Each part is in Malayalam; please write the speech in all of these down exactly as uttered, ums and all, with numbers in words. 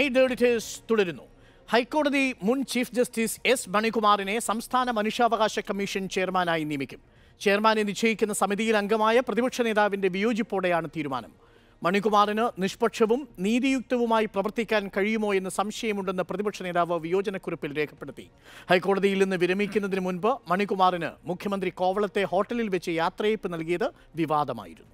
മീറ്റ് ദി എഡിറ്റേഴ്സ് തുടരുന്നു. ഹൈക്കോടതി മുൻ ചീഫ് ജസ്റ്റിസ് എസ് മണികുമാറിനെ സംസ്ഥാന മനുഷ്യാവകാശ കമ്മീഷൻ ചെയർമാനായി നിയമിക്കും. ചെയർമാനെ നിശ്ചയിക്കുന്ന സമിതിയിൽ അംഗമായ പ്രതിപക്ഷ നേതാവിന്റെ വിയോജിപ്പോടെയാണ് തീരുമാനം. മണികുമാറിന് നിഷ്പക്ഷവും നീതിയുക്തവുമായി പ്രവർത്തിക്കാൻ കഴിയുമോ എന്ന് സംശയമുണ്ടെന്ന് പ്രതിപക്ഷ നേതാവ് വിയോജനക്കുറിപ്പിൽ രേഖപ്പെടുത്തി. ഹൈക്കോടതിയിൽ നിന്ന് വിരമിക്കുന്നതിന് മുൻപ് മണികുമാറിന് മുഖ്യമന്ത്രി കോവളത്തെ ഹോട്ടലിൽ വെച്ച് യാത്രയയപ്പ് നൽകിയത് വിവാദമായിരുന്നു.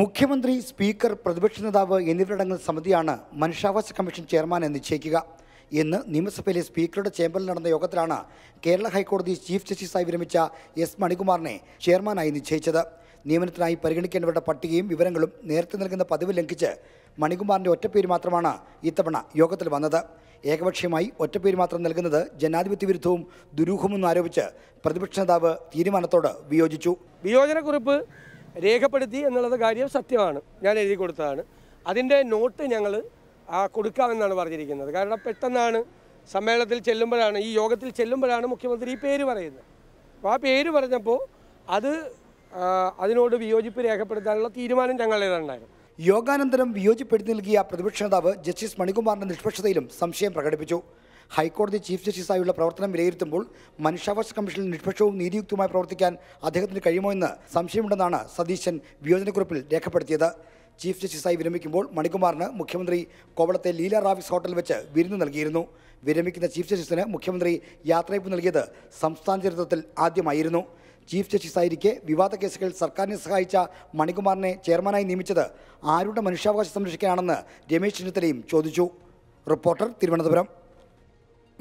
മുഖ്യമന്ത്രി, സ്പീക്കർ, പ്രതിപക്ഷ നേതാവ് എന്നിവരടങ്ങുന്ന സമിതിയാണ് മനുഷ്യാവകാശ കമ്മീഷൻ ചെയർമാനെ നിശ്ചയിക്കുക. ഇന്ന് നിയമസഭയിലെ സ്പീക്കറുടെ ചേംബറിൽ നടന്ന യോഗത്തിലാണ് കേരള ഹൈക്കോടതി ചീഫ് ജസ്റ്റിസായി വിരമിച്ച എസ് മണികുമാറിനെ ചെയർമാനായി നിശ്ചയിച്ചത്. നിയമനത്തിനായി പരിഗണിക്കേണ്ടവരുടെ പട്ടികയും വിവരങ്ങളും നേരത്തെ നൽകുന്ന പതിവ് ലംഘിച്ച് മണികുമാറിൻ്റെ ഒറ്റപ്പേര് മാത്രമാണ് ഇത്തവണ യോഗത്തിൽ വന്നത്. ഏകപക്ഷീയമായി ഒറ്റപ്പേര് മാത്രം നൽകുന്നത് ജനാധിപത്യ വിരുദ്ധവും ദുരൂഹമെന്ന് ആരോപിച്ച് പ്രതിപക്ഷ നേതാവ് തീരുമാനത്തോട് വിയോജിച്ചു. വിയോജനക്കുറിപ്പ് രേഖപ്പെടുത്തി എന്നുള്ളത് കാര്യം സത്യമാണ്, ഞാൻ എഴുതി കൊടുത്തതാണ്. അതിൻ്റെ നോട്ട് ഞങ്ങൾ കൊടുക്കാമെന്നാണ് പറഞ്ഞിരിക്കുന്നത്. കാരണം പെട്ടെന്നാണ് സമ്മേളനത്തിൽ ചെല്ലുമ്പോഴാണ്, ഈ യോഗത്തിൽ ചെല്ലുമ്പോഴാണ് മുഖ്യമന്ത്രി ഈ പേര് പറയുന്നത്. അപ്പോൾ ആ പേര് പറഞ്ഞപ്പോൾ അത് അതിനോട് വിയോജിപ്പ് രേഖപ്പെടുത്താനുള്ള തീരുമാനം ഞങ്ങളുടേതുണ്ടായിരുന്നു. യോഗാനന്തരം വിയോജിപ്പെടുത്തി നൽകിയ പ്രതിപക്ഷ നേതാവ് ജസ്റ്റിസ് മണികുമാറിൻ്റെ നിഷ്പക്ഷതയിലും സംശയം പ്രകടിപ്പിച്ചു. ഹൈക്കോടതി ചീഫ് ജസ്റ്റിസായുള്ള പ്രവർത്തനം വിലയിരുത്തുമ്പോൾ മനുഷ്യാവകാശ കമ്മീഷനിൽ നിഷ്പക്ഷവും നീതിയുക്തവുമായി പ്രവർത്തിക്കാൻ അദ്ദേഹത്തിന് കഴിയുമോ എന്ന് സംശയമുണ്ടെന്നാണ് സതീശൻ വിയോജനക്കുറിപ്പിൽ രേഖപ്പെടുത്തിയത്. ചീഫ് ജസ്റ്റിസായി വിരമിക്കുമ്പോൾ മണികുമാറിന് മുഖ്യമന്ത്രി കോവളത്തെ ലീല റാവിസ് ഹോട്ടൽ വെച്ച് വിരുന്ന് നൽകിയിരുന്നു. വിരമിക്കുന്ന ചീഫ് ജസ്റ്റിസിന് മുഖ്യമന്ത്രി യാത്രയയപ്പ് നൽകിയത് സംസ്ഥാന ചരിത്രത്തിൽ ആദ്യമായിരുന്നു. ചീഫ് ജസ്റ്റിസായിരിക്കെ വിവാദ കേസുകൾ സർക്കാരിനെ സഹായിച്ച മണികുമാറിനെ ചെയർമാനായി നിയമിച്ചത് ആരുടെ മനുഷ്യാവകാശം സംരക്ഷിക്കാനാണെന്ന് രമേശ് ചെന്നിത്തലയും ചോദിച്ചു. Reporter, Thiruvananthapuram.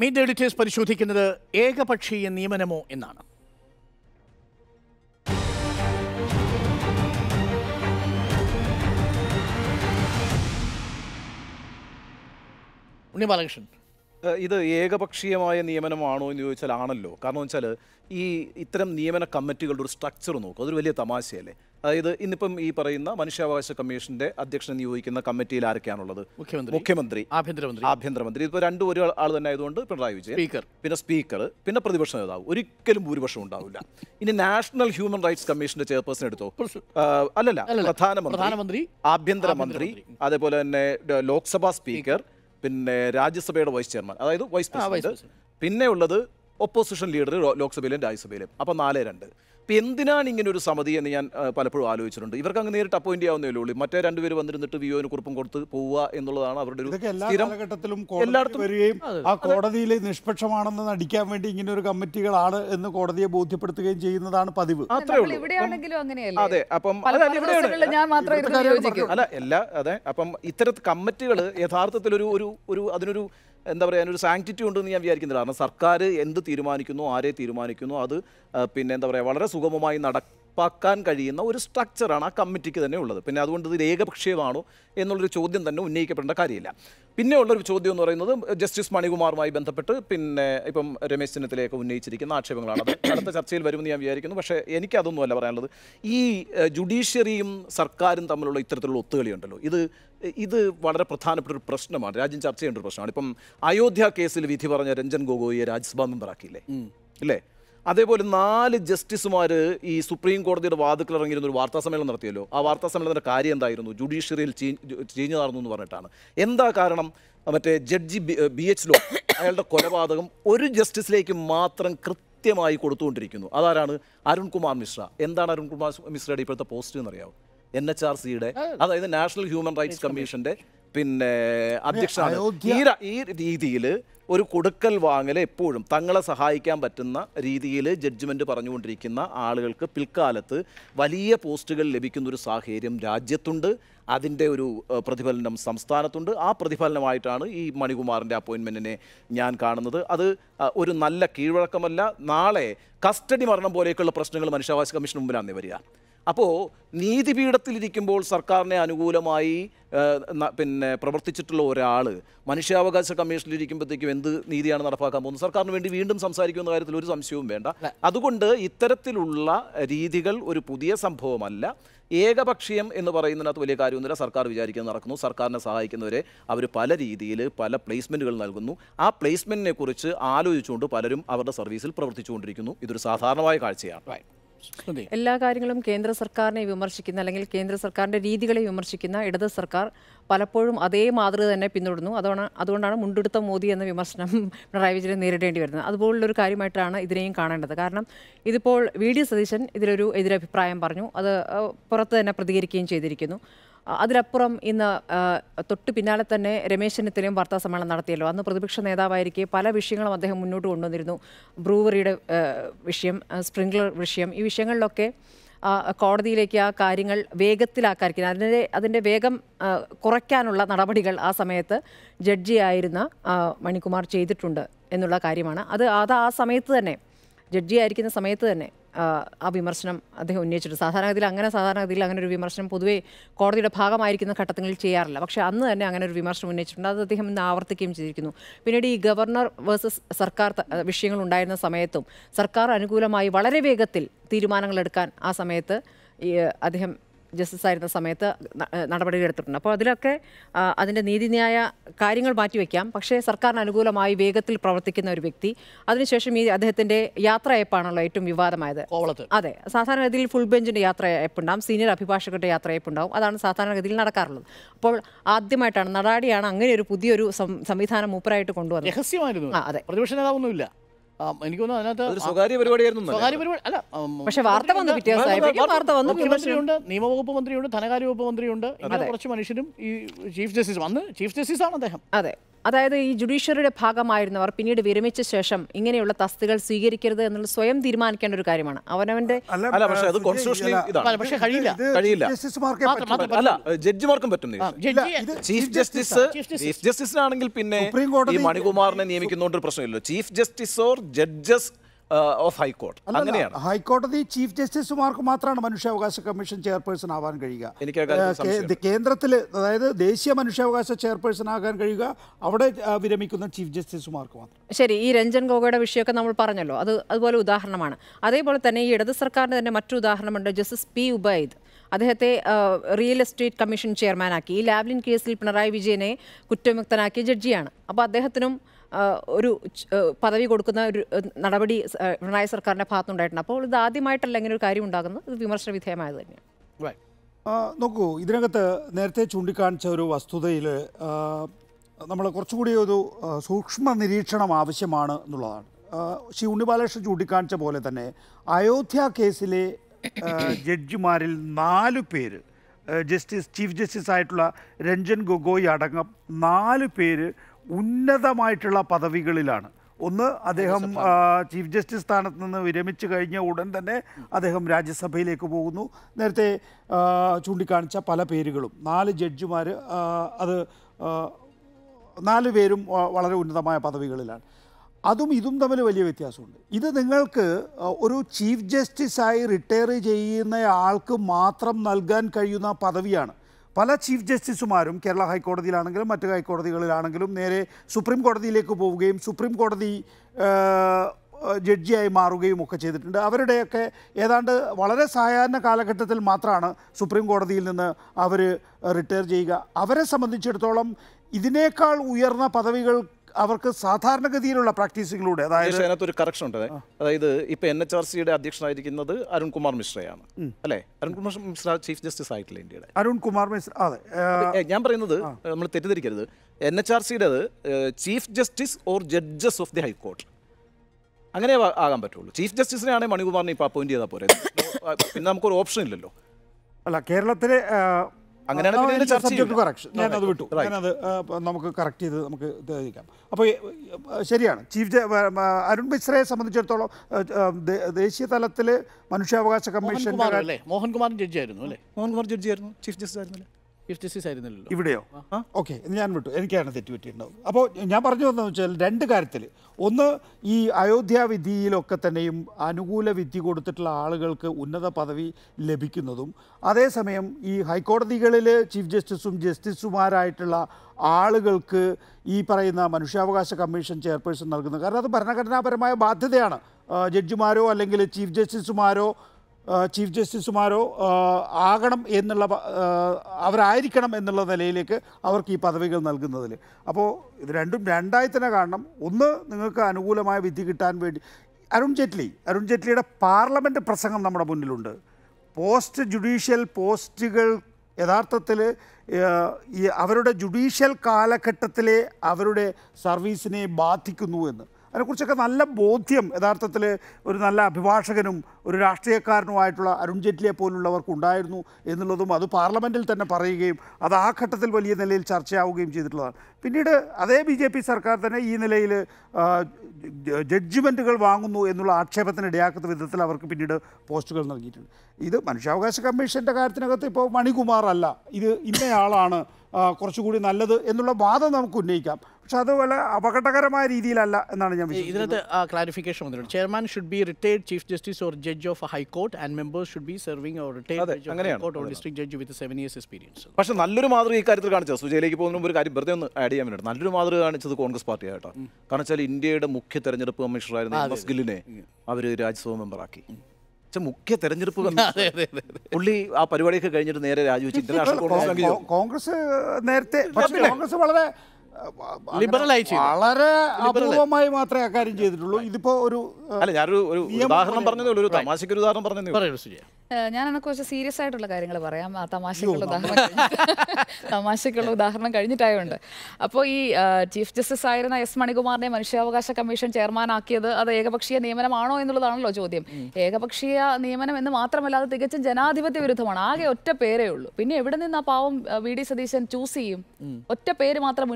Meet the editors പരിശോധിക്കുന്നത് ഏകപക്ഷീയ നിയമനമോ എന്നാണ്. ഉണ്ണി ബാലകൃഷ്ണൻ, ഇത് ഏകപക്ഷീയമായ നിയമനമാണോ എന്ന് ചോദിച്ചാൽ ആണല്ലോ. കാരണം വെച്ചാൽ ഈ ഇത്തരം നിയമന കമ്മിറ്റികളുടെ ഒരു സ്ട്രക്ചർ നോക്കും, അതൊരു വലിയ തമാശയല്ലേ. അതായത് ഇന്നിപ്പം ഈ പറയുന്ന മനുഷ്യാവകാശ കമ്മീഷന്റെ അധ്യക്ഷനെ നിയോഗിക്കുന്ന കമ്മിറ്റിയിൽ ആരൊക്കെയാണുള്ളത്? മുഖ്യമന്ത്രി, ആഭ്യന്തരമന്ത്രി ആഭ്യന്തരമന്ത്രി ഇപ്പോൾ രണ്ടും ഒരു ആൾ തന്നെ ആയതുകൊണ്ട് പിണറായി വിജയൻ, സ്പീക്കർ, പിന്നെ സ്പീക്കർ, പിന്നെ പ്രതിപക്ഷ നേതാവ്. ഒരിക്കലും ഭൂരിപക്ഷം ഉണ്ടാവില്ല. ഇനി നാഷണൽ ഹ്യൂമൻ റൈറ്റ്സ് കമ്മീഷന്റെ ചെയർപേഴ്സൺ എടുത്തോ, അല്ലല്ല, പ്രധാനമന്ത്രി, ആഭ്യന്തരമന്ത്രി, അതേപോലെ തന്നെ ലോക്സഭാ സ്പീക്കർ, പിന്നെ രാജ്യസഭയുടെ വൈസ് ചെയർമാൻ, അതായത് വൈസ് പ്രസിഡന്റ്, പിന്നെ ഉള്ളത് ഒപ്പോസിഷൻ ലീഡർ ലോക്സഭയിലും രാജ്യസഭയിലും. അപ്പോൾ നാല് രണ്ട്. ഇപ്പം എന്തിനാണ് ഇങ്ങനെ ഒരു സമിതി എന്ന് ഞാൻ പലപ്പോഴും ആലോചിച്ചിട്ടുണ്ട്. ഇവർക്ക് അങ്ങ് നേരിട്ട് അപ്പോയിന്റ് ആവുന്നേ ഉള്ളൂ. മറ്റേ രണ്ടുപേര് വന്നിരുന്നിട്ട് വിയോജിപ്പ് കുറിപ്പും കൊടുത്ത് പോവുക എന്നുള്ളതാണ് അവരുടെ ഒരു കാലഘട്ടത്തിലും എല്ലായിടത്തും വരികയും ആ കോടതിയിൽ നിഷ്പക്ഷമാണെന്ന് നടിക്കാൻ വേണ്ടി ഇങ്ങനെ ഒരു കമ്മിറ്റികളാണ് എന്ന് കോടതിയെ ബോധ്യപ്പെടുത്തുകയും ചെയ്യുന്നതാണ് പതിവ്. അത്രേ ഉള്ളൂ. അതെ, അപ്പം അല്ല എല്ലാ അതെ അപ്പം ഇത്തരത്തിൽ കമ്മിറ്റികൾ യഥാർത്ഥത്തിൽ ഒരു ഒരു അതിനൊരു എന്താ പറയുക, അതിനൊരു സാങ്ക്ടിറ്റി ഉണ്ടെന്ന് ഞാൻ വിചാരിക്കുന്നില്ല. കാരണം സർക്കാർ എന്ത് തീരുമാനിക്കുന്നു, ആരെ തീരുമാനിക്കുന്നു, അത് പിന്നെ എന്താ പറയുക വളരെ സുഗമമായി നടപ്പാക്കാൻ കഴിയുന്ന ഒരു സ്ട്രക്ചറാണ് ആ കമ്മിറ്റിക്ക് തന്നെ ഉള്ളത്. പിന്നെ അതുകൊണ്ട് ഇത് ഏകപക്ഷീയമാണോ എന്നുള്ളൊരു ചോദ്യം തന്നെ ഉന്നയിക്കപ്പെടേണ്ട കാര്യമില്ല. പിന്നെ ഉള്ളൊരു ചോദ്യം എന്ന് പറയുന്നത് ജസ്റ്റിസ് മണികുമാറുമായി ബന്ധപ്പെട്ട് പിന്നെ ഇപ്പം രമേശ് ചെന്നിത്തലയൊക്കെ ഉന്നയിച്ചിരിക്കുന്ന ആക്ഷേപങ്ങളാണ്. അത് അടുത്ത ചർച്ചയിൽ വരുമെന്ന് ഞാൻ വിചാരിക്കുന്നു. പക്ഷേ എനിക്കതൊന്നുമല്ല പറയാനുള്ളത്. ഈ ജുഡീഷ്യറിയും സർക്കാരും തമ്മിലുള്ള ഇത്തരത്തിലുള്ള ഒത്തുകളിയുണ്ടല്ലോ, ഇത് ഇത് വളരെ പ്രധാനപ്പെട്ട ഒരു പ്രശ്നമാണ്, രാജ്യം ചർച്ച ചെയ്യേണ്ട ഒരു പ്രശ്നമാണ്. ഇപ്പം അയോധ്യ കേസിൽ വിധി പറഞ്ഞ രഞ്ജൻ ഗൊഗോയിയെ രാജ്യസഭാ മെമ്പറാക്കിയില്ലേ, ഇല്ലേ? അതേപോലെ നാല് ജസ്റ്റിസുമാർ ഈ സുപ്രീം കോടതിയുടെ വാദത്തിൽ ഇറങ്ങിയിരുന്ന ഒരു വാർത്താ സമ്മേളനം നടത്തിയല്ലോ. ആ വാർത്താ സമ്മേളനത്തിൻ്റെ കാര്യം എന്തായിരുന്നു? ജുഡീഷ്യറിയിൽ ചീഞ്ഞു നടന്നു എന്ന് പറഞ്ഞിട്ടാണ്. എന്താ കാരണം? മറ്റേ ജഡ്ജി ബി എച്ച് ലോ, അയാളുടെ കൊലപാതകം ഒരു ജസ്റ്റിസിലേക്ക് മാത്രം കൃത്യമായി കൊടുത്തുകൊണ്ടിരിക്കുന്നു. അതാരാണ്? അരുൺകുമാർ മിശ്ര. എന്താണ് അരുൺകുമാർ മിശ്രയുടെ ഇപ്പോഴത്തെ പോസ്റ്റ് എന്നറിയാമോ? എൻ എച്ച് ആർ സിയുടെ, അതായത് നാഷണൽ ഹ്യൂമൻ റൈറ്റ്സ് കമ്മീഷന്റെ പിന്നെ അധ്യക്ഷനാണ്. ഈ രീതിയിൽ ഒരു കൊടുക്കൽ വാങ്ങൽ, എപ്പോഴും തങ്ങളെ സഹായിക്കാൻ പറ്റുന്ന രീതിയിൽ ജഡ്ജ്മെൻറ്റ് പറഞ്ഞുകൊണ്ടിരിക്കുന്ന ആളുകൾക്ക് പിൽക്കാലത്ത് വലിയ പോസ്റ്റുകൾ ലഭിക്കുന്ന ഒരു സാഹചര്യം രാജ്യത്തുണ്ട്. അതിൻ്റെ ഒരു പ്രതിഫലനം സംസ്ഥാനത്തുണ്ട്. ആ പ്രതിഫലനമായിട്ടാണ് ഈ മണികുമാറിൻ്റെ അപ്പോയിൻമെൻറ്റിനെ ഞാൻ കാണുന്നത്. അത് ഒരു നല്ല കീഴ്വഴക്കമല്ല. നാളെ കസ്റ്റഡി മരണം പോലെയൊക്കെയുള്ള പ്രശ്നങ്ങൾ മനുഷ്യാവകാശ കമ്മീഷന് മുമ്പിലാണെന്നേ വരിക. അപ്പോൾ നീതിപീഠത്തിലിരിക്കുമ്പോൾ സർക്കാരിനെ അനുകൂലമായി പിന്നെ പ്രവർത്തിച്ചിട്ടുള്ള ഒരാൾ മനുഷ്യാവകാശ കമ്മീഷനിലിരിക്കുമ്പോഴത്തേക്കും എന്ത് നീതിയാണ് നടപ്പാക്കാൻ പോകുന്നത്? സർക്കാരിന് വേണ്ടി വീണ്ടും സംസാരിക്കുന്ന കാര്യത്തിൽ ഒരു സംശയവും വേണ്ട. അതുകൊണ്ട് ഇത്തരത്തിലുള്ള രീതികൾ ഒരു പുതിയ സംഭവമല്ല. ഏകപക്ഷീയം എന്ന് പറയുന്നതിനകത്ത് വലിയ കാര്യമൊന്നുമില്ല. സർക്കാർ വിചാരിക്കുന്നത് നടക്കുന്നു. സർക്കാരിനെ സഹായിക്കുന്നവരെ അവർ പല രീതിയിൽ പല പ്ലേസ്മെൻറ്റുകൾ നൽകുന്നു. ആ പ്ലേസ്മെൻറ്റിനെ കുറിച്ച് ആലോചിച്ചുകൊണ്ട് പലരും അവരുടെ സർവീസിൽ പ്രവർത്തിച്ചുകൊണ്ടിരിക്കുന്നു. ഇതൊരു സാധാരണമായ കാഴ്ചയാണ്. എല്ലാ കാര്യങ്ങളും കേന്ദ്ര സർക്കാരിനെ വിമർശിക്കുന്ന അല്ലെങ്കിൽ കേന്ദ്ര സർക്കാരിന്റെ രീതികളെ വിമർശിക്കുന്ന ഇടത് സർക്കാർ പലപ്പോഴും അതേ മാതൃക തന്നെ പിന്തുടരുന്നു. അതാണ് അതുകൊണ്ടാണ് മുണ്ടെടുത്ത മോദി എന്ന വിമർശനം പിണറായി വിജയനെ നേരിടേണ്ടി വരുന്നത്. അതുപോലുള്ളൊരു കാര്യമായിട്ടാണ് ഇതിനെയും കാണേണ്ടത്. കാരണം ഇതിപ്പോൾ വി ഡി സതീശൻ ഇതിലൊരു എതിരഭിപ്രായം പറഞ്ഞു, അത് പുറത്ത് തന്നെ പ്രതികരിക്കുകയും ചെയ്തിരിക്കുന്നു. അതിലപ്പുറം ഇന്ന് തൊട്ട് പിന്നാലെ തന്നെ രമേശ് ചെന്നിത്തലയും വാർത്താ സമ്മേളനം നടത്തിയല്ലോ. അന്ന് പ്രതിപക്ഷ നേതാവായിരിക്കെ പല വിഷയങ്ങളും അദ്ദേഹം മുന്നോട്ട് കൊണ്ടുവന്നിരുന്നു. ബ്രൂവറിയുടെ വിഷയം, സ്പ്രിംഗ്ലർ വിഷയം, ഈ വിഷയങ്ങളിലൊക്കെ കോടതിയിലേക്ക് ആ കാര്യങ്ങൾ വേഗത്തിലാക്കാതിരിക്കുന്നത്, അതിൻ്റെ അതിൻ്റെ വേഗം കുറയ്ക്കാനുള്ള നടപടികൾ ആ സമയത്ത് ജഡ്ജിയായിരുന്ന മണികുമാർ ചെയ്തിട്ടുണ്ട് എന്നുള്ള കാര്യമാണ്. അത് അത് ആ സമയത്ത് തന്നെ ജഡ്ജിയായിരിക്കുന്ന സമയത്ത് തന്നെ ആ വിമർശനം അദ്ദേഹം ഉന്നയിച്ചിട്ടുണ്ട്. സാധാരണഗതിയിൽ അങ്ങനെ സാധാരണഗതിയിൽ അങ്ങനെ ഒരു വിമർശനം പൊതുവേ കോടതിയുടെ ഭാഗമായിരിക്കുന്ന ഘട്ടങ്ങളിൽ ചെയ്യാറില്ല. പക്ഷേ അന്ന് തന്നെ അങ്ങനെ ഒരു വിമർശനം ഉന്നയിച്ചിട്ടുണ്ട്. അത് അദ്ദേഹം ഇന്ന് ആവർത്തിക്കുകയും ചെയ്തിരിക്കുന്നു. പിന്നീട് ഈ ഗവർണർ വേഴ്സസ് സർക്കാർ വിഷയങ്ങളുണ്ടായിരുന്ന സമയത്തും സർക്കാർ അനുകൂലമായി വളരെ വേഗത്തിൽ തീരുമാനങ്ങളെടുക്കാൻ ആ സമയത്ത് ഈ അദ്ദേഹം ജസ്റ്റിസ് ആയിരുന്ന സമയത്ത് നടപടികളെടുത്തിട്ടുണ്ട്. അപ്പോൾ അതിലൊക്കെ അതിൻ്റെ നീതിന്യായ കാര്യങ്ങൾ മാറ്റിവെക്കാം, പക്ഷേ സർക്കാരിന് അനുകൂലമായി വേഗത്തിൽ പ്രവർത്തിക്കുന്ന ഒരു വ്യക്തി. അതിനുശേഷം ഈ അദ്ദേഹത്തിൻ്റെ യാത്രയപ്പാണല്ലോ ഏറ്റവും വിവാദമായത്. അതെ, സാധാരണഗതിയിൽ ഫുൾ ബെഞ്ചിൻ്റെ യാത്രയപ്പുണ്ടാകും, സീനിയർ അഭിഭാഷകരുടെ യാത്രയപ്പുണ്ടാകും, അതാണ് സാധാരണഗതിയിൽ നടക്കാറുള്ളത്. അപ്പോൾ ആദ്യമായിട്ടാണ് നടാടിയാണ് അങ്ങനെ ഒരു പുതിയൊരു സംവിധാനം മൂപ്പരായിട്ട് കൊണ്ടുവന്നത്. അതെ, പ്രതിപക്ഷ നേതാവൊന്നുമില്ല. നിയമവകുപ്പ് മന്ത്രിയുണ്ട്, ധനകാര്യ വകുപ്പ് മന്ത്രിയുണ്ട്, ഇങ്ങനെ കുറച്ച് മനുഷ്യരും ഈ ചീഫ് ജസ്റ്റിസും. അന്ന് ചീഫ് ജസ്റ്റിസ് ആണ് അദ്ദേഹം. അതെ, അതായത് ഈ ജുഡീഷ്യറിയുടെ ഭാഗമായിരുന്നവർ പിന്നീട് വിരമിച്ച ശേഷം ഇങ്ങനെയുള്ള തസ്തികൾ സ്വീകരിക്കരുത് എന്നുള്ള സ്വയം തീരുമാനിക്കേണ്ട ഒരു കാര്യമാണ്. അവനവന്റെ പിന്നെ മണികുമാറിനെ നിയമിക്കുന്നോണ്ട് ഒരു പ്രശ്നമില്ല. Chief justice or judges of ഹൈക്കോടതി, അങ്ങനെയാണ് ഹൈക്കോടതി ചീഫ് ജസ്റ്റിസുമാർക്ക് മാത്രമാണ് മനുഷ്യാവകാശ കമ്മീഷൻ ചെയർപേഴ്സൺ ആവാൻ കഴിയുക. കേന്ദ്രത്തിൽ അതായത് ദേശീയ മനുഷ്യാവകാശ ചെയർപേഴ്സൺ ആകാൻ കഴിയുക അവിടെ വിരമിക്കുന്ന ചീഫ് ജസ്റ്റിസുമാർക്ക് മാത്രം. ശരി, ഈ രഞ്ജൻ ഗൊഗോയുടെ വിഷയമൊക്കെ നമ്മൾ പറഞ്ഞല്ലോ, അത് അതുപോലെ ഉദാഹരണമാണ്. അതേപോലെ തന്നെ ഈ ഇടത് സർക്കാരിൻ്റെ തന്നെ മറ്റൊരു ഉദാഹരണമുണ്ട്. ജസ്റ്റിസ് പി ഉബൈദ്, അദ്ദേഹത്തെ റിയൽ എസ്റ്റേറ്റ് കമ്മീഷൻ ചെയർമാനാക്കി. ഈ ലാവ്ലിൻ കേസിൽ പിണറായി വിജയനെ കുറ്റവിമുക്തനാക്കിയ ജഡ്ജിയാണ്. അപ്പോൾ അദ്ദേഹത്തിനും ഒരു പദവി കൊടുക്കുന്ന ഒരു നടപടി പിണറായി സർക്കാരിൻ്റെ ഭാഗത്തുനിന്നുണ്ടായിട്ടുണ്ട്. അപ്പോൾ ഇത് ആദ്യമായിട്ടല്ല ഇങ്ങനെ ഒരു കാര്യം ഉണ്ടാകുന്നത്, ഇത് വിമർശന വിധേയമായത് തന്നെയാണ്. നോക്കൂ, ഇതിനകത്ത് നേരത്തെ ചൂണ്ടിക്കാണിച്ച ഒരു വസ്തുതയിൽ നമ്മൾ കുറച്ചുകൂടി ഒരു സൂക്ഷ്മ നിരീക്ഷണം ആവശ്യമാണ് എന്നുള്ളതാണ്. ശ്രീ ഉണ്ണിബാലകൃഷ്ണൻ ചൂണ്ടിക്കാണിച്ച പോലെ തന്നെ അയോധ്യ കേസിലെ ജഡ്ജിമാരിൽ നാലു പേര്, ജസ്റ്റിസ് ചീഫ് ജസ്റ്റിസ് ആയിട്ടുള്ള രഞ്ജൻ ഗൊഗോയി അടങ്ങം നാല് പേര് ഉന്നതമായിട്ടുള്ള പദവികളിലാണ്. ഒന്ന്, അദ്ദേഹം ചീഫ് ജസ്റ്റിസ് സ്ഥാനത്ത് നിന്ന് വിരമിച്ചു കഴിഞ്ഞ ഉടൻ തന്നെ അദ്ദേഹം രാജ്യസഭയിലേക്ക് പോകുന്നു. നേരത്തെ ചൂണ്ടിക്കാണിച്ച പല പേരുകളും നാല് ജഡ്ജിമാർ, അത് നാല് പേരും വളരെ ഉന്നതമായ പദവികളിലാണ്. അതും ഇതും തമ്മിൽ വലിയ വ്യത്യാസമുണ്ട്. ഇത് നിങ്ങൾക്ക് ഒരു ചീഫ് ജസ്റ്റിസായി റിട്ടയർ ചെയ്യുന്ന ആൾക്ക് മാത്രം നൽകാൻ കഴിയുന്ന പദവിയാണ്. പല ചീഫ് ജസ്റ്റിസുമാരും കേരള ഹൈക്കോടതിയിലാണെങ്കിലും മറ്റ് ഹൈക്കോടതികളിലാണെങ്കിലും നേരെ സുപ്രീം കോടതിയിലേക്ക് പോവുകയും സുപ്രീം കോടതി ജഡ്ജിയായി മാറുകയും ഒക്കെ ചെയ്തിട്ടുണ്ട്. അവരുടെയൊക്കെ ഏതാണ്ട് വളരെ സാധാരണ കാലഘട്ടത്തിൽ മാത്രമാണ് സുപ്രീം കോടതിയിൽ നിന്ന് അവർ റിട്ടയർ ചെയ്യുക. അവരെ സംബന്ധിച്ചിടത്തോളം ഇതിനേക്കാൾ ഉയർന്ന പദവികൾ അവർക്ക് സാധാരണഗതിയിലുള്ള പ്രാക്ടീസുകളിലൂടെ, അതായത് അതിനകത്ത് ഒരു കറക്ഷൻ ഉണ്ട്. അതായത് ഇപ്പൊ എൻ എച്ച് ആർ സിയുടെ അധ്യക്ഷനായിരിക്കുന്നത് അരുൺ കുമാർ മിശ്രയാണ്, അല്ലെ? അരുൺ കുമാർ മിശ്ര ചീഫ് ജസ്റ്റിസ് ആയിട്ടില്ല ഇന്ത്യയുടെ. അരുൺ കുമാർ മിശ്ര, അതെ. ഞാൻ പറയുന്നത് നമ്മൾ തെറ്റിദ്ധരിക്കരുത്. എൻ എച്ച് ആർ സിയുടേത് chief justice or judges of the high court, അങ്ങനെ ആകാൻ പറ്റുള്ളൂ. ചീഫ് ജസ്റ്റിസിനാണെങ്കിൽ മണികുമാറിനെ ഇപ്പൊ അപ്പോയിന്റ് ചെയ്താൽ പോരെ, പിന്നെ നമുക്കൊരു ഓപ്ഷൻ ഇല്ലല്ലോ. അല്ല, കേരളത്തിലെ അങ്ങനെയാണ് സബ്ജക്ട് കറക്ഷൻ. ഞാനത് വിട്ടു, ഞാനത് നമുക്ക് കറക്റ്റ് ചെയ്ത് നമുക്ക് ഇതായിരിക്കാം. അപ്പോൾ ശരിയാണ്, ചീഫ് അരുൺ മിശ്രയെ സംബന്ധിച്ചിടത്തോളം ദേശീയ തലത്തിൽ മനുഷ്യാവകാശ കമ്മീഷൻ മോഹൻകുമാർ ജഡ്ജിയായിരുന്നു, അല്ലേ? മോഹൻകുമാർ ജഡ്ജിയായിരുന്നു, ചീഫ് ജസ്റ്റിസ് ആയിരുന്നില്ല, ചീഫ് ജസ്റ്റിസ് ആയിരുന്നില്ലല്ലോ ഇവിടെയോ. ഓക്കെ, ഞാൻ വിട്ടു, എനിക്കാണ് തെറ്റുപറ്റിയിട്ടുണ്ടാവും. അപ്പോൾ ഞാൻ പറഞ്ഞു വന്നതെന്ന് വെച്ചാൽ രണ്ട് കാര്യത്തിൽ, ഒന്ന്, ഈ അയോധ്യ വിധിയിലൊക്കെ തന്നെയും അനുകൂല വിധി കൊടുത്തിട്ടുള്ള ആളുകൾക്ക് ഉന്നത പദവി ലഭിക്കുന്നതും, അതേസമയം ഈ ഹൈക്കോടതികളിൽ ചീഫ് ജസ്റ്റിസും ജസ്റ്റിസുമാരായിട്ടുള്ള ആളുകൾക്ക് ഈ പറയുന്ന മനുഷ്യാവകാശ കമ്മീഷൻ ചെയർപേഴ്സൺ നൽകുന്നത്, കാരണം അത് ഭരണഘടനാപരമായ ബാധ്യതയാണ്. ജഡ്ജിമാരോ അല്ലെങ്കിൽ ചീഫ് ജസ്റ്റിസുമാരോ ചീഫ് ജസ്റ്റിസുമാരോ ആകണം എന്നുള്ള, അവരായിരിക്കണം എന്നുള്ള നിലയിലേക്ക് അവർക്ക് ഈ പദവികൾ നൽകുന്നതിൽ. അപ്പോൾ ഇത് രണ്ടും രണ്ടായി തന്നെ കാണണം. ഒന്ന്, നിങ്ങൾക്ക് അനുകൂലമായ വിധി കിട്ടാൻ വേണ്ടി Arun Jaitley, Arun Jaitley a parliament prasangam namada munnilundi. Post judicial postigal Yadarthatile, Avaruda judicial Kala Katale, Avarude service in a Bathikunuan. And Kuchaka Nala Bothium, Yadarthatile, Urinala, Pivashaganum, Urashia Karno Aitula, Arun Jaitley Polula Kundairnu, in the Lodum, other parliamental Tanapari game, other Hakatal Valley in the Lil Charchao game Jitla. Pinida, Ade B J P Sarkar than a Yenale judgmentical Wangu in the Archapat and Diakat with the Lavar Pinida, Postugal Nagit. Either Manshavas Commission, the Kartanaka, Manikumar Allah, either in the Alana, Korsukud and Allah, Endula Badam could make up. Shadowala, Abakatakarama, Idilala, and Nanam. Either the clarification on the chairman should be retired Chief Justice or Judge of a High Court, and members should be serving or retired Judge of a High Court or District Judge with a seven years experience. But Naluru Madri Karthakarans, which I go over Kari Burden, Adam, Naluru Madri and the Congress Party. Kanachal India, Mukhet and the permission right now, Gilene, Avari Raj So Memberaki. Mukhet only a periodic agenda near Raju Congress, Congress of Liberalize it. Chief Justice S Manikumar Manushyavakasha Commission Chairman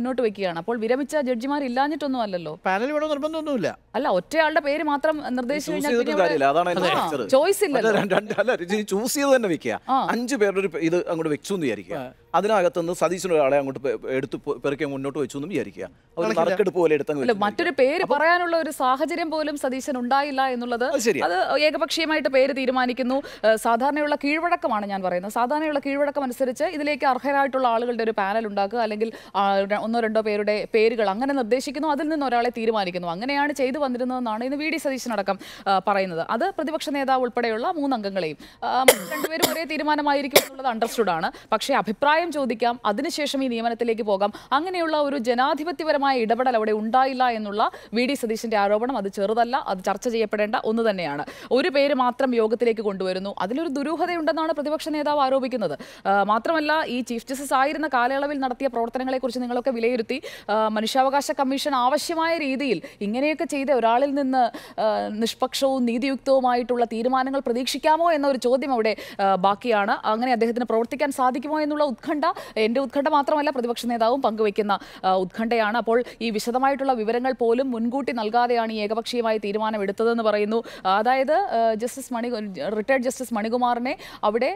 Akiyada അപ്പോൾ വിരമിച്ച ജഡ്ജിമാർ ഇല്ലാഞ്ഞിട്ടൊന്നും അല്ലല്ലോ പാനൽ ഇവിടെ നിർബന്ധമൊന്നുമില്ല അല്ല ഒറ്റയാളുടെ പേര് മാത്രം നിർദ്ദേശിച്ചു ചോയ്സ് ഇല്ല രണ്ടല്ല ചൂസ് ചെയ്തു തന്നെ വെക്കുക അഞ്ച് പേരുടെ ഒരു ഇത് അങ്ങോട്ട് വെച്ചു എന്ന് വിചാരിക്കുക അതിനകത്തുനിന്ന് സതീശൻ ഒരാളെ അങ്ങോട്ട് എടുത്ത് പെറുക്കി മുന്നോട്ട് വെച്ചു എന്ന് വിചാരിക്കുക ഒരു നറുക്കെടുപ്പ് പോലെ എടുത്തങ്ങ് വെച്ചു മറ്റൊരു പേര് പറയാനുള്ള ഒരു സാഹചര്യം പോലും സതീശൻ ഉണ്ടായില്ല എന്നുള്ളത് അത് ഏകപക്ഷീയമായിട്ട് പേര് തീരുമാനിക്കുന്നു സാധാരണയുള്ള കീഴ്വഴക്കമാണ് ഞാൻ പറയുന്നത് സാധാരണയുള്ള കീഴ്വഴക്കം അനുസരിച്ച് ഇതിലേക്ക് അർഹരായിട്ടുള്ള ആളുകളുടെ ഒരു പാനൽ ഉണ്ടാക്കുക അല്ലെങ്കിൽ ഒന്നോ രണ്ടോ പേരുടെ പേരുകൾ അങ്ങനെ നിർദ്ദേശിക്കുന്നു അതിൽ നിന്ന് ഒരാളെ തീരുമാനിക്കുന്നു അങ്ങനെയാണ് ചെയ്തു വന്നിരുന്നതെന്നാണ് ഇന്ന് വി ഡി സതീശൻ അടക്കം പറയുന്നത് അത് പ്രതിപക്ഷ നേതാവ് ഉൾപ്പെടെയുള്ള മൂന്നംഗങ്ങളെയും രണ്ടുപേരും ഒരേ തീരുമാനമായിരിക്കും എന്നുള്ളത് അണ്ടർസ്റ്റുഡ് ആണ് പക്ഷേ അഭിപ്രായം ചോദിക്കാം അതിനുശേഷം ഈ നിയമനത്തിലേക്ക് പോകാം അങ്ങനെയുള്ള ഒരു ജനാധിപത്യപരമായ ഇടപെടൽ അവിടെ ഉണ്ടായില്ല എന്നുള്ള വി ഡി സതീശന്റെ ആരോപണം അത് ചെറുതല്ല അത് ചർച്ച ചെയ്യപ്പെടേണ്ട ഒന്ന് തന്നെയാണ് ഒരു പേര് മാത്രം യോഗത്തിലേക്ക് കൊണ്ടുവരുന്നു അതിലൊരു ദുരൂഹതയുണ്ടെന്നാണ് പ്രതിപക്ഷ നേതാവ് ആരോപിക്കുന്നത് മാത്രമല്ല ഈ ചീഫ് ജസ്റ്റിസ് ആയിരുന്ന കാലയളവിൽ നടത്തിയ പ്രവർത്തനങ്ങളെക്കുറിച്ച് നിങ്ങളൊക്കെ വിലയിരുത്തി മനുഷ്യാവകാശ കമ്മീഷൻ ആവശ്യമായ രീതിയിൽ ഇങ്ങനെയൊക്കെ ചെയ്ത ഒരാളിൽ നിന്ന് നിഷ്പക്ഷവും നീതിയുക്തവുമായിട്ടുള്ള തീരുമാനങ്ങൾ പ്രതീക്ഷിക്കാമോ എന്നൊരു ചോദ്യം അവിടെ ബാക്കിയാണ് അങ്ങനെ അദ്ദേഹത്തിന് പ്രവർത്തിക്കാൻ സാധിക്കുമോ എന്നുള്ള ഉത്കണ്ഠ എൻ്റെ ഉത്കണ്ഠ മാത്രമല്ല പ്രതിപക്ഷ നേതാവും പങ്കുവയ്ക്കുന്ന ഉത്കണ്ഠയാണ് അപ്പോൾ ഈ വിശദമായിട്ടുള്ള വിവരങ്ങൾ പോലും മുൻകൂട്ടി നൽകാതെയാണ് ഈ ഏകപക്ഷീയമായ തീരുമാനം എടുത്തതെന്ന് പറയുന്നു അതായത് ജസ്റ്റിസ് മണി റിട്ടയർഡ് ജസ്റ്റിസ് മണികുമാറിനെ അവിടെ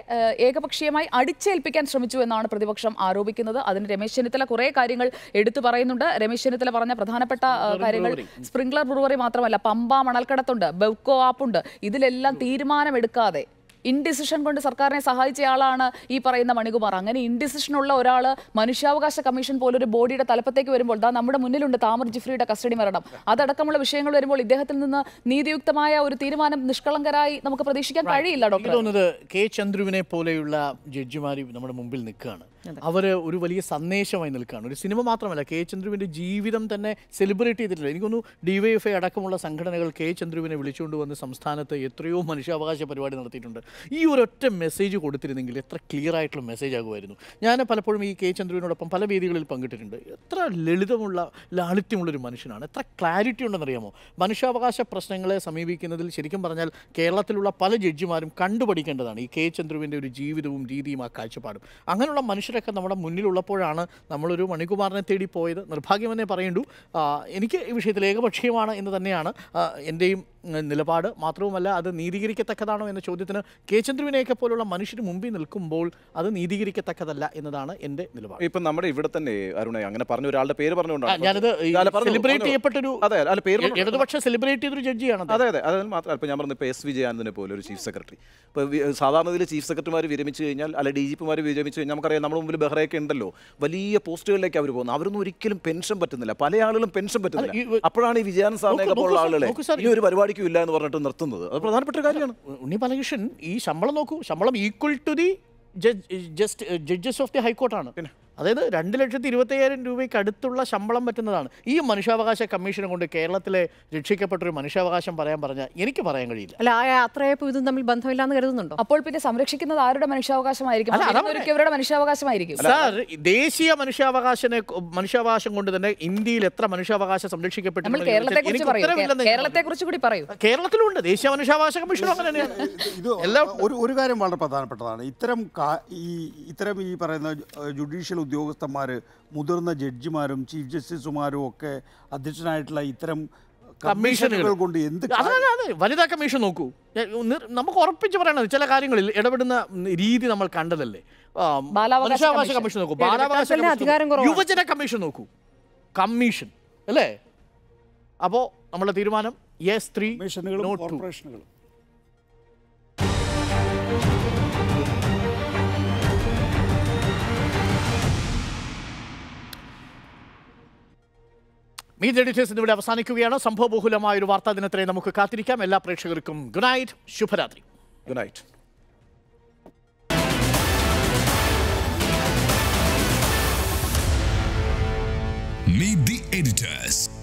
ഏകപക്ഷീയമായി അടിച്ചേൽപ്പിക്കാൻ ശ്രമിച്ചു എന്നാണ് പ്രതിപക്ഷം ആരോപിക്കുന്നത് അതിന് രമേശ് ചെന്നിത്തല കുറേ കാര്യങ്ങൾ എടുത്തു പറയുന്നുണ്ട് രമേശ് ചെന്നിത്തല പറഞ്ഞ പ്രധാനപ്പെട്ട കാര്യങ്ങൾ സ്പ്രിംഗ്ലർ ബ്രൂവറി മാത്രമല്ല പമ്പ മണൽക്കടത്തുണ്ട് ബെവ്കോ ആപ്പുണ്ട് ഇതിലെല്ലാം തീരുമാനമെടുക്കാതെ ഇൻഡിസിഷൻ കൊണ്ട് സർക്കാരിനെ സഹായിച്ച ആളാണ് ഈ പറയുന്ന മണികുമാർ അങ്ങനെ ഇൻഡിസിഷനുള്ള ഒരാൾ മനുഷ്യാവകാശ കമ്മീഷൻ പോലൊരു ബോഡിയുടെ തലപ്പത്തേക്ക് വരുമ്പോൾ ദാ നമ്മുടെ മുന്നിലുണ്ട് താമർ ജിഫ്രിയുടെ കസ്റ്റഡി മരണം അതടക്കമുള്ള വിഷയങ്ങൾ വരുമ്പോൾ ഇദ്ദേഹത്തിൽ നിന്ന് നീതിയുക്തമായ ഒരു തീരുമാനം നിഷ്കളങ്കരായി നമുക്ക് പ്രതീക്ഷിക്കാൻ കഴിയില്ല ഡോക്ടർ തോന്നുന്നത് കെ ചന്ദ്രുവിനെ പോലെയുള്ള ജഡ്ജിമാർ നമ്മുടെ മുമ്പിൽ നിൽക്കുകയാണ് അവർ ഒരു വലിയ സന്ദേശമായി നിൽക്കുകയാണ് ഒരു സിനിമ മാത്രമല്ല കെ ചന്ദ്രുവിൻ്റെ ജീവിതം തന്നെ സെലിബ്രേറ്റ് ചെയ്തിട്ടില്ല എനിക്കൊന്നും ഡിവൈഎഫ്ഐ അടക്കമുള്ള സംഘടനകൾ കെ ചന്ദ്രുവിനെ വിളിച്ചുകൊണ്ട് വന്ന് സംസ്ഥാനത്ത് എത്രയോ മനുഷ്യാവകാശ പരിപാടി നടത്തിയിട്ടുണ്ട് ഈ ഒരൊറ്റ മെസ്സേജ് കൊടുത്തിരുന്നെങ്കിൽ എത്ര ക്ലിയർ ആയിട്ടുള്ള മെസ്സേജ് ആകുമായിരുന്നു ഞാൻ പലപ്പോഴും ഈ കെ ചന്ദ്രുവിനോടൊപ്പം പല വേദികളിൽ പങ്കിട്ടിട്ടുണ്ട് എത്ര ലളിതമുള്ള ലാളിത്യമുള്ളൊരു മനുഷ്യനാണ് എത്ര ക്ലാരിറ്റി ഉണ്ടെന്നറിയാമോ മനുഷ്യാവകാശ പ്രശ്നങ്ങളെ സമീപിക്കുന്നതിൽ ശരിക്കും പറഞ്ഞാൽ കേരളത്തിലുള്ള പല ജഡ്ജിമാരും കണ്ടുപഠിക്കേണ്ടതാണ് ഈ കെ ചന്ദ്രുവിൻ്റെ ഒരു ജീവിതവും രീതിയും ആ കാഴ്ചപ്പാടും അങ്ങനെയുള്ള മനുഷ്യരൊക്കെ നമ്മുടെ മുന്നിലുള്ളപ്പോഴാണ് നമ്മളൊരു മണികുമാറിനെ തേടി പോയത് നിർഭാഗ്യമെന്നേ പറയേണ്ടു എനിക്ക് ഈ വിഷയത്തിൽ ഏകപക്ഷീയമാണ് എന്ന് തന്നെയാണ് എൻ്റെയും നിലപാട് മാത്രവുമല്ല അത് നീതീകരിക്കത്തക്കതാണോ എന്ന ചോദ്യത്തിന് കെ ചന്ദ്രുവിനെയൊക്കെ പോലുള്ള മനുഷ്യന് മുമ്പിൽ നിൽക്കുമ്പോൾ അത് നീതീകരിക്കത്തക്കതല്ല എന്നതാണ് എൻ്റെ നിലപാട് ഇപ്പം നമ്മുടെ ഇവിടെ തന്നെ അരുണേ അങ്ങനെ പറഞ്ഞ ഒരാളുടെ പേര് പറഞ്ഞുകൊണ്ടാണ് ഞാനത് സെലിബ്രേറ്റ് ചെയ്യപ്പെട്ടൊരു അതെ അല്ല പേര് ഇടതുപക്ഷം സെലിബ്രേറ്റ് ചെയ്തൊരു ജഡ്ജിയാണ് അതെ അതെ അത് മാത്രം ഇപ്പം ഞാൻ പറഞ്ഞപ്പോൾ എസ് വിജയാനന്ദനെ പോലെ ഒരു ചീഫ് സെക്രട്ടറി ഇപ്പോൾ സാധാരണയിൽ ചീഫ് സെക്രട്ടറിമാർ വിരമിച്ചു കഴിഞ്ഞാൽ അല്ല ഡി ജി പിമാർ വിരമിച്ചു കഴിഞ്ഞാൽ നമുക്കറിയാം നമ്മുടെ മുമ്പിൽ ബഹ്റയൊക്കെ ഉണ്ടല്ലോ വലിയ പോസ്റ്റുകളിലേക്ക് അവർ പോകുന്നു അവരൊന്നും ഒരിക്കലും പെൻഷൻ പറ്റുന്നില്ല പല ആളുകളും പെൻഷൻ പറ്റുന്നില്ല അപ്പോഴാണ് ഈ വിജയാനന്ദ സാറിനെയൊക്കെ പോലുള്ള ആളുകളെ ഈ ഒരു പരിപാടി ില്ല എന്ന് പറഞ്ഞിട്ട് നിർത്തുന്നത് അത് പ്രധാനപ്പെട്ട കാര്യമാണ് ഉണ്ണി ബാലകൃഷ്ണൻ ഈ ശമ്പളം നോക്കൂ ശമ്പളം equal to the judges of the ഹൈക്കോർട്ടാണ് അതായത് two lakh twenty thousand രൂപയ്ക്ക് അടുത്തുള്ള ശമ്പളം പറ്റുന്നതാണ്. ഈ മനുഷ്യാവകാശ കമ്മീഷനെ കൊണ്ട് കേരളത്തിലെ രക്ഷിക്കപ്പെട്ടൊരു മനുഷ്യാവകാശം പറയാൻ പറഞ്ഞാൽ എനിക്ക് പറയാൻ കഴിയില്ല. അല്ല ആ യാത്രയായപ്പോൾ ഇതും തമ്മിൽ ബന്ധമില്ലാന്ന് കരുതുന്നുണ്ടോ? അപ്പോൾ പിന്നെ സംരക്ഷിക്കുന്നത് ആരുടെ മനുഷ്യാവകാശമായിരിക്കും? അവരുടെ മനുഷ്യാവകാശമായിരിക്കും സാർ. ദേശീയ മനുഷ്യാവകാശനെ മനുഷ്യാവകാശം കൊണ്ട് തന്നെ ഇന്ത്യയിൽ എത്ര മനുഷ്യാവകാശം സംരക്ഷിക്കപ്പെട്ടിട്ടുണ്ട്? കേരളത്തെക്കുറിച്ച് കൂടി പറയൂ. കേരളത്തിലുണ്ട് ദേശീയ മനുഷ്യാവകാശ കമ്മീഷൻ. അങ്ങനെ തന്നെയാണ് എല്ലാം. ഒരു കാര്യം വളരെ പ്രധാനപ്പെട്ടതാണ്. ഇത്തരം ഈ ഇത്തരം ഈ പറയുന്ന ജുഡീഷ്യൽ ഉദ്യോഗസ്ഥന്മാർ, മുതിർന്ന ജഡ്ജിമാരും ചീഫ് ജസ്റ്റിസുമാരും ഒക്കെ അധ്യക്ഷനായിട്ടുള്ള ഇത്തരം കമ്മീഷനുകൾ കൊണ്ട് എന്ത്? വനിതാ കമ്മീഷൻ നോക്കൂ, നമുക്ക് ഉറപ്പിച്ച് പറയണത് ചില കാര്യങ്ങളിൽ ഇടപെടുന്ന രീതി നമ്മൾ കണ്ടതല്ലേ. മനുഷ്യാവകാശ കമ്മീഷൻ നോക്കൂ, ബാലാവകാശ യുവജന കമ്മീഷൻ നോക്കൂ, കമ്മീഷൻ അല്ലേ. അപ്പോൾ നമ്മുടെ തീരുമാനം യെസ് ത്രീ കമ്മീഷനുകളും കോർപ്പറേഷനുകളും. മീറ്റ് ദി എഡിറ്റേഴ്സ് ഇവിടെ അവസാനിക്കുകയാണ്. സംഭവബഹുലമായ ഒരു വാർത്താ ദിനത്തിനെ നമുക്ക് കാത്തിരിക്കാം. എല്ലാ പ്രേക്ഷകർക്കും ഗുഡ് നൈറ്റ്, ശുഭരാത്രി. Good night. Meet the editors.